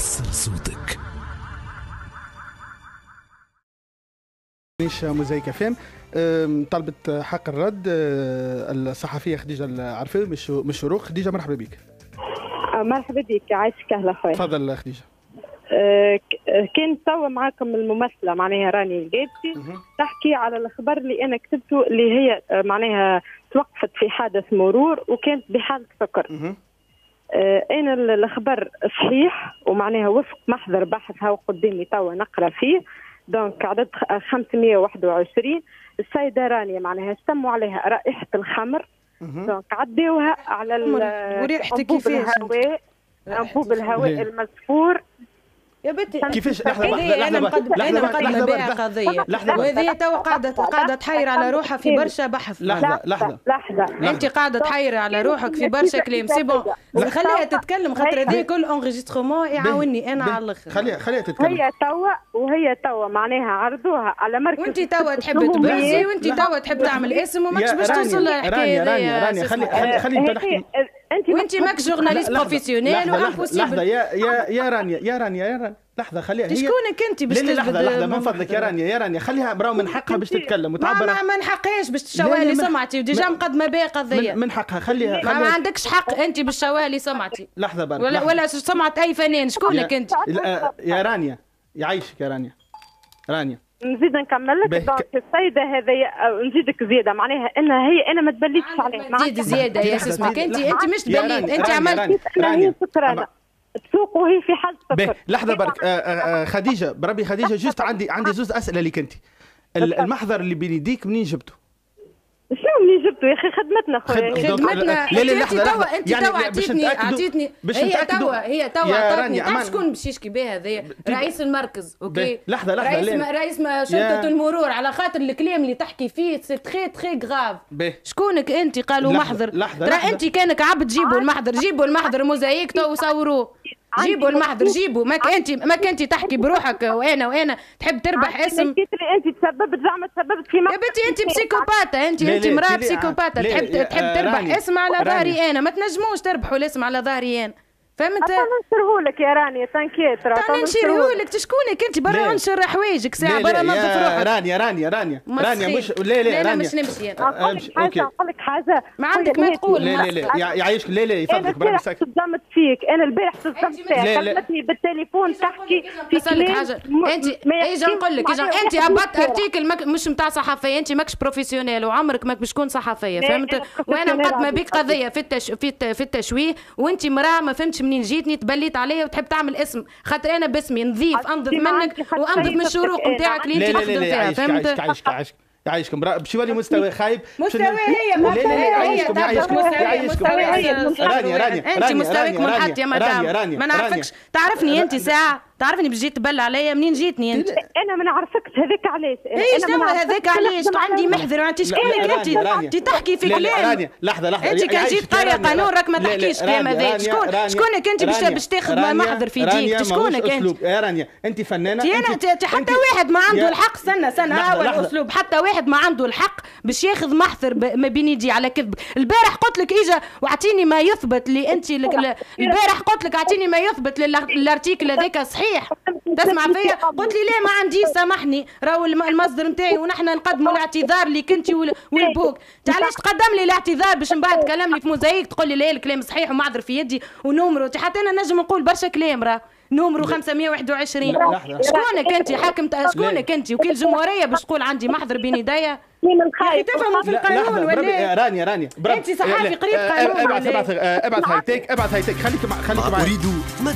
كسر صوتك. موزايكا FM طلبت حق الرد الصحفيه خديجه العرفيه من شروق. خديجه مرحبا بك. مرحبا بك، عايشك اهلا خويا. تفضل خديجه. كان توا معاكم الممثله معناها راني القابسي تحكي على الخبر اللي انا كتبته اللي هي معناها توقفت في حادث مرور وكانت بحاله سكر. انا الخبر صحيح ومعناها وفق محضر بحثها وقدامي توا نقرا فيه. دونك عدد 521 السيده رانيا معناها سموا عليها رائحه الخمر. دونك عداوها على انبوب الهواء، انبوب الهواء المسفور. يا بنتي كيفاش انا مقدمه بها قضيه وهذه تو قاعده تحير على روحها في برشا بحث. لحظه انت قاعده تحير على روحك في برشا كلام. سي بون خليها تتكلم خاطر هذه كل انغيسترومون يعاوني انا على الاخر. خليها تتكلم. وهي توا معناها عرضوها على مركز وانت توا تحب تبرزي وانت توا تحب تعمل اسم وماكش باش توصل للحكايه. راني خلي وانت ماكش جورناليست بروفيسيونيل وامبوسيبل. لحظه يا رانيا لحظه خليها هي شكونك انت باش تجبد. لحظه من فضلك يا رانيا خليها براو من حقها باش تتكلم وتعبر. ما من حقهاش باش تشوالي سمعتي وديجا مقدمه بها قضيه. من حقها خليها. ما عندكش حق انت باش تشوالي سمعتي. لحظه برك ولا سمعت اي فنان. شكونك انت يا رانيا؟ يعيشك يا رانيا نزيد نكمل لك. دونك السيده هذه نزيدك زياده معناها انها هي انا ما تبليتش عليها. نزيد زياده يا اسمك انت مش تبليت انت عملت هي سكرانه تسوق وهي في حال سكر. لحظه برك خديجه بربي خديجه جست عندي زوز اسئله ليك. انت المحضر اللي بين يديك منين جبته؟ شنو منين جبته يا اخي؟ خدمتنا خويا خدمتنا. انت توا عطيتني هي توا عطاتني. تعرف شكون باش يشكي بها هذايا؟ رئيس المركز. اوكي لحظه رئيس شرطه المرور على خاطر الكلام اللي تحكي فيه سي تخي غاف. شكونك انت؟ قالوا محضر. ترى انت كانك عبد جيبوا المحضر موزايك تو وصوروه. جيبوا المحضر جيبوا. ما كنتي تحكي بروحك وانا تحب تربح اسم. انت تسببت زعما تسببت في يا بنتي انت بسيكوباتا. انت مراه بسيكوباتا تحب تربح اسم على ظهري انا. ما تنجموش تربحوا الاسم على ظهري انا. فهمت؟ انا نشرهولك يا رانيا تنكيت انا نشرهولك. تشكونك انت برا انشر حوايجك ساعه برا نظف روحك. رانيا مش لا مش نمشي انا. اوكي نقول لك حاجه ما عندك ما تقول. لا يعيشك. لا يفضلك برا ساكت. صدمت فيك انا البارح صدمت فيك. كلمتني بالتليفون تحكي في حاجه انت اجي نقول لك انت هبطت ارتيكل مش نتاع صحفيه. انت ماكش بروفيسيونيل وعمرك ماك باش تكون صحفيه. فهمت؟ وانا مقدمه بك قضيه في التشويه وانت مراه ما فهمتش منين جيتني تبليت عليا وتحب تعمل اسم خاطر انا باسمي نظيف انضف منك وانضف من الشروق نتاعك اللي انت تخدم فيها. فهمت؟ يعيشك مرأة باش يولي مستوى خايب. مستوى هي يعيشك رانيا انت مستواك منحط يا مدام. ما نعرفكش. تعرفني انت ساعه تعرفني باش جيت تبل عليا منين جيتني انت؟ انا ما نعرفكش هذاك علاش. ايش شنو هذاك علاش؟ عندي محضر وانت شكونك انت تحكي في كلام. لحظه انت كان جيت قاريه قانون راك ما تحكيش كلام هذا. شكونك انت باش تاخذ محضر في يديك؟ شكونك انت يا رانيا؟ انت فنانه انت حتى واحد ما عنده الحق. استنى هو الاسلوب. حتى واحد ما عنده الحق باش ياخذ محضر ما بين يديه على كذبك. البارح قلت لك اجا واعطيني ما يثبت لي انت. البارح قلت لك اعطيني ما يثبت للارتيكل هذاك صحيح. تسمع فيا؟ قلت لي لا ما عنديش سامحني راهو المصدر نتاعي ونحن نقدموا الاعتذار ليك انت والبوك. انت علاش تقدم لي الاعتذار باش من بعد كلامي في موزايك تقول لي لا الكلام صحيح ومعذر في يدي ونمره حتى انا نجم نقول برشا كلام راه نمره 521. شكونك انت حاكم؟ شكونك انت وكيل الجمهوريه باش تقول عندي محضر بين يديا؟ تفهموا في القانون ولا؟ رانيا انت صحافي قريب قانون. ابعث هايتك خليك معي.